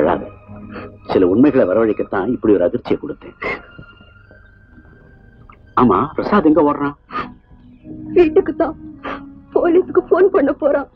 அழாத. சில உண்மைகளை வரவழைக்கத்தான் இப்படி ஒரு அதிர்ச்சியை கொடுத்தேன். ஆமா, பிரசாத் எங்க ஓடுறான்? வீட்டுக்கு தான். போலீஸ்க்கு போன் பண்ண போறான்.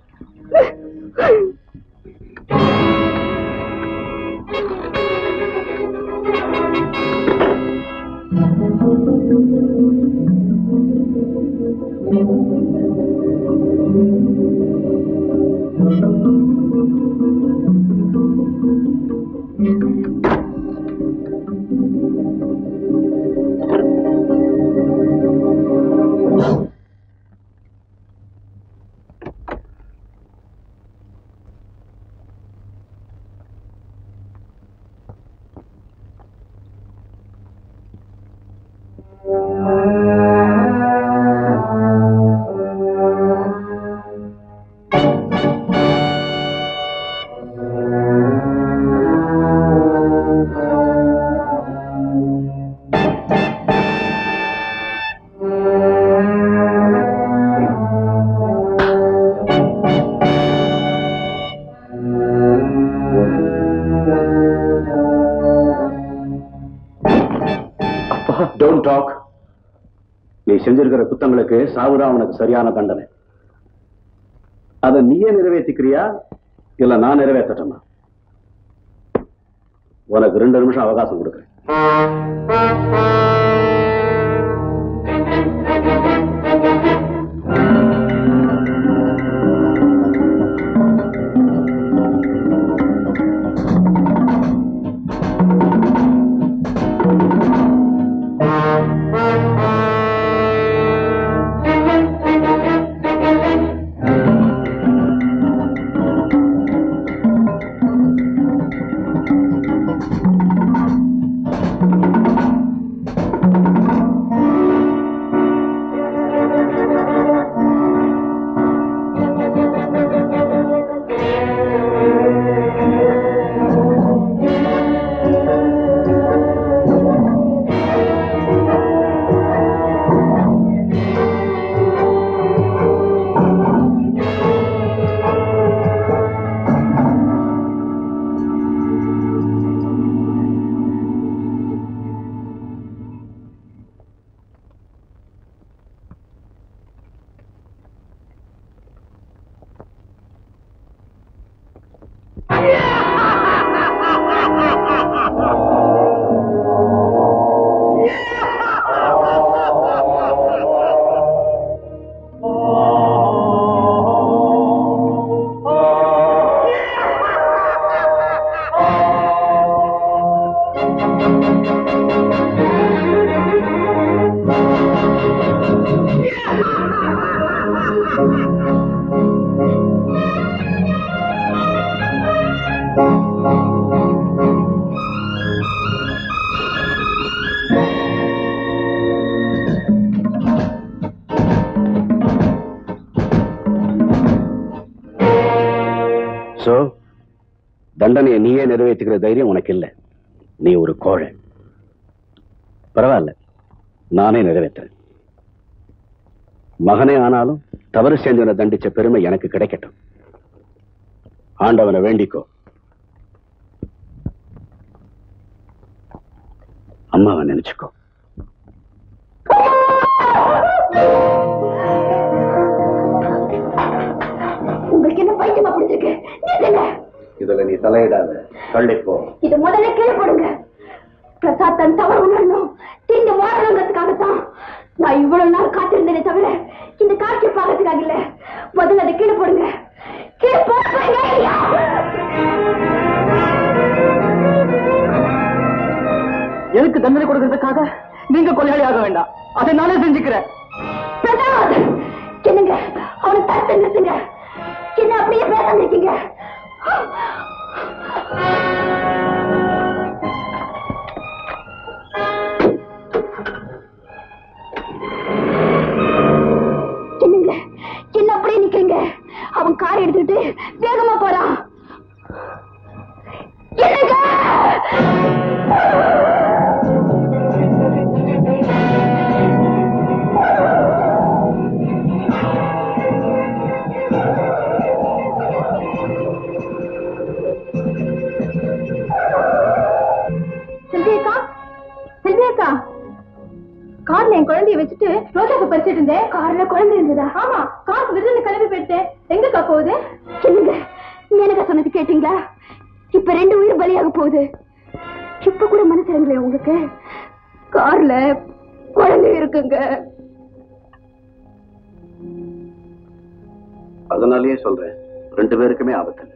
செஞ்சிருக்கிற குத்தங்களுக்கு சாவுதான் உனக்கு சரியான தண்டனை. அதை நீயே நிறைவேற்றிக்கிறியா இல்ல நான் நிறைவேற்றட்டுமா? உனக்கு 2 நிமிஷம் அவகாசம் கொடுக்கிறேன். தண்டனையை நீயே நிறைவேற்றுகிற தைரியம் உனக்கு இல்லை. நீ ஒரு கோழை. பரவாயில்ல, நானே நிறைவேற்றுறேன். மகனே ஆனாலும் தவறு செஞ்சவனை தண்டிச்ச பெருமை எனக்கு கிடைக்கட்டும். ஆண்டவனை வேண்டிக்கோ. அம்மாவை நினைச்சுக்கோ. உங்களுக்கு என்ன பைத்தியமா பிடிச்சிருக்கு? இதுல நீ தலையிடாத. தள்ளிப்போ. இது முதல்ல கீழே போடுங்க. பிரசாத் தன் தவறு உணரணும். தீண்டு மாறணுங்கிறதுக்காகத்தான் நான் இவ்வளவு நாள் காத்திருந்தேனே தவிர இந்த காட்சி பார்க்கறதுக்காக இல்ல. முதல்ல அதை கீழே போடுங்க. கீழே போடுங்க. எனக்கு தண்டனை கொடுக்கறதுக்காக நீங்க கொலையாளி ஆக வேண்டாம். அதை நானே செஞ்சுக்கிறேன். பிரசாத் என்னங்க அவனை தடுத்து நிறுத்துங்க. என்ன அப்படியே பேச நிற்கீங்க? என்னங்க என்ன அப்படியே நிக்கிறீங்க? அவன் கார் எடுத்துட்டு வேகமா போறான். என்னங்க குழந்தையை வச்சுட்டு ரோட்டாக்கு பறிச்சிட்டு இருந்தேன். கார்ல குழந்தை இருந்ததா? ஆமா, காசு விருதுன்னு கிளம்பி போயிட்டேன். எங்கக்கா போகுது? சொல்லுங்க, எனக்கா சொன்னது கேட்டீங்களா? இப்ப ரெண்டு உயிர் பலியாக போகுது. இப்ப கூட மனசுங்களே உங்களுக்கு, கார்ல குழந்தை இருக்குங்க. அதனாலயே சொல்றேன், ரெண்டு பேருக்குமே ஆபத்து.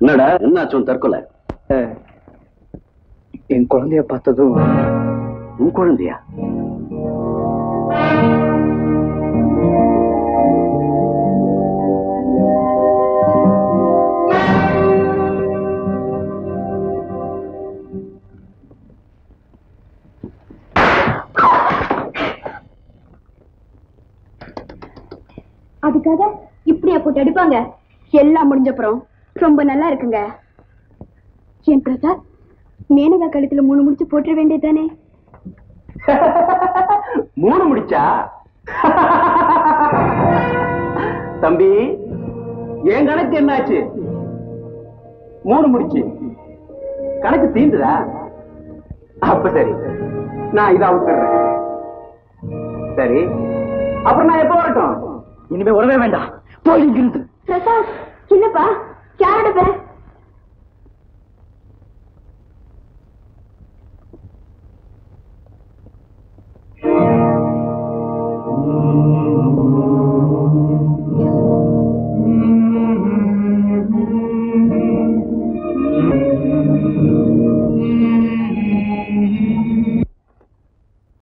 என்னடா, என்னாச்சும் தற்கொலை? என் குழந்தைய பார்த்ததும். உன் குழந்தையா? அதுக்காக இப்படியா போட்டு அடிப்பாங்க? எல்லாம் முடிஞ்சப்புறம் ரொம்ப நல்லா இருக்குங்க. ஏன் பிரசாத், மேனகா கழுத்துல 3 முடிச்சு போட்டுற வேண்டியதானே? 3 முடிச்சா? தம்பி, ஏன் கணக்கு என்னாச்சு? 3 முடிச்சு கணக்கு தீந்துடா. அப்ப சரி, நான் இதை அவுத்துறேன். சரி, அப்புறம் நான் எப்ப வரட்டும்? இனிமே வரவே வேண்டாம், போய் இங்கிருந்து. பிரசாத், என்னப்பா? யாரோட பேர்?